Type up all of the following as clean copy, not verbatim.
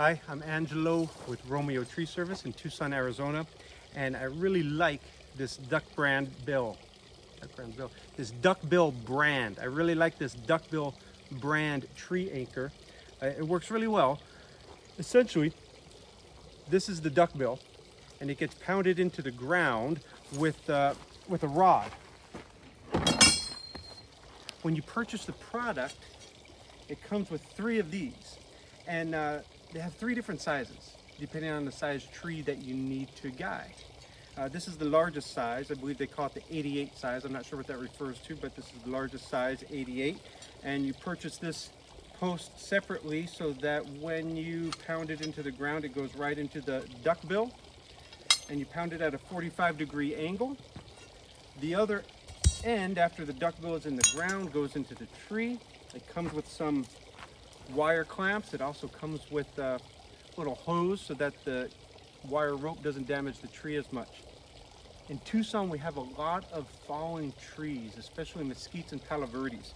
Hi, I'm Angelo with Romeo Tree Service in Tucson, Arizona, and I really like this Duckbill brand. I really like this Duckbill brand tree anchor. It works really well. Essentially, this is the Duckbill, and it gets pounded into the ground with a rod. When you purchase the product, it comes with three of these, and they have three different sizes depending on the size tree that you need to guide. This is the largest size. I believe they call it the 88 size. I'm not sure what that refers to, but this is the largest size, 88. And you purchase this post separately so that when you pound it into the ground, it goes right into the Duckbill, and you pound it at a 45-degree angle. The other end, after the Duckbill is in the ground, goes into the tree. It comes with some wire clamps. It also comes with a little hose so that the wire rope doesn't damage the tree as much. In Tucson, we have a lot of fallen trees, especially mesquites and Palo Verdes.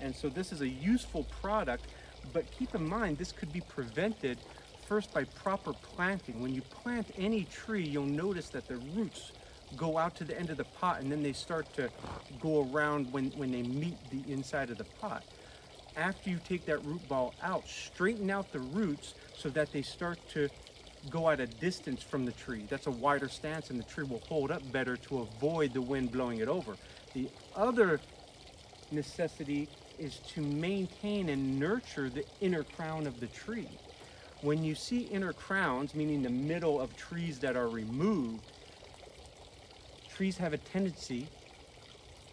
And so this is a useful product, but keep in mind, this could be prevented first by proper planting. When you plant any tree, you'll notice that the roots go out to the end of the pot, and then they start to go around when they meet the inside of the pot. After you take that root ball out, straighten out the roots so that they start to go at a distance from the tree. That's a wider stance, and the tree will hold up better to avoid the wind blowing it over. The other necessity is to maintain and nurture the inner crown of the tree. When you see inner crowns, meaning the middle of trees that are removed, trees have a tendency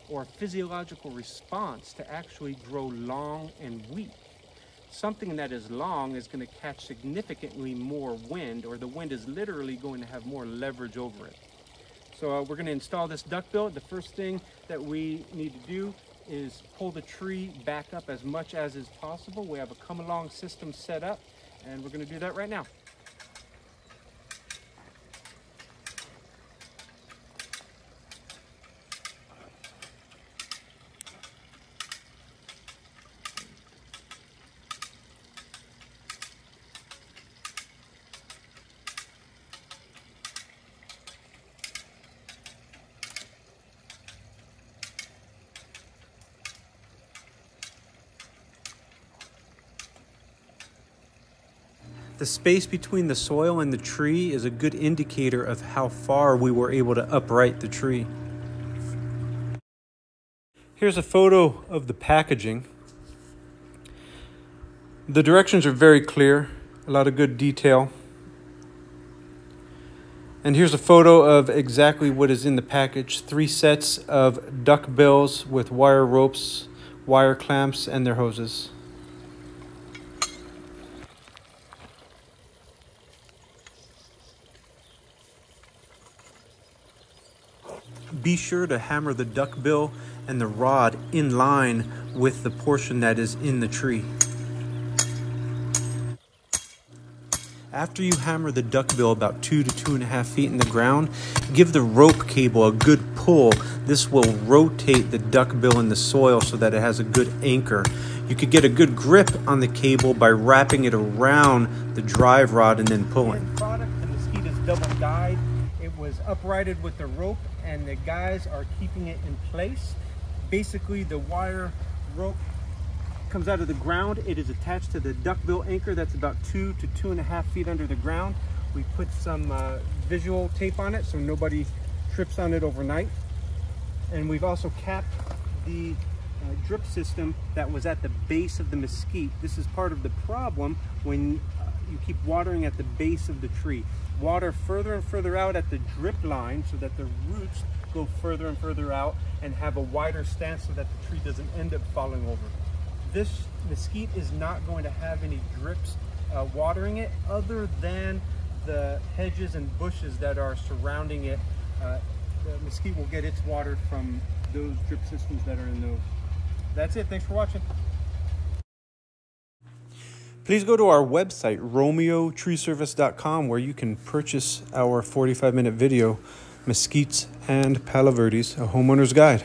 or a physiological response to actually grow long and weak. Something that is long is going to catch significantly more wind, or the wind is literally going to have more leverage over it. So we're going to install this Duckbill. The first thing that we need to do is pull the tree back up as much as is possible. We have a come along system set up, and we're going to do that right now. The space between the soil and the tree is a good indicator of how far we were able to upright the tree. Here's a photo of the packaging. The directions are very clear, a lot of good detail. And here's a photo of exactly what is in the package. 3 sets of Duckbills with wire ropes, wire clamps, and their hoses. Be sure to hammer the Duckbill and the rod in line with the portion that is in the tree. After you hammer the Duckbill about 2 to 2.5 feet in the ground, give the rope cable a good pull. This will rotate the Duckbill in the soil so that it has a good anchor. You could get a good grip on the cable by wrapping it around the drive rod and then pulling. The mesquite is double dyed. It was uprighted with the rope, and the guys are keeping it in place. Basically, the wire rope comes out of the ground. It is attached to the Duckbill anchor that's about 2 to 2.5 feet under the ground. We put some visual tape on it so nobody trips on it overnight. And we've also capped the drip system that was at the base of the mesquite. This is part of the problem when you keep watering at the base of the tree. Water further and further out at the drip line so that the roots go further and further out and have a wider stance so that the tree doesn't end up falling over. This mesquite is not going to have any drips watering it, other than the hedges and bushes that are surrounding it. The mesquite will get its water from those drip systems that are in those. That's it. Thanks for watching. Please go to our website, romeotreeservice.com, where you can purchase our 45-minute video, Mesquites and Palo Verdes, a Homeowner's Guide.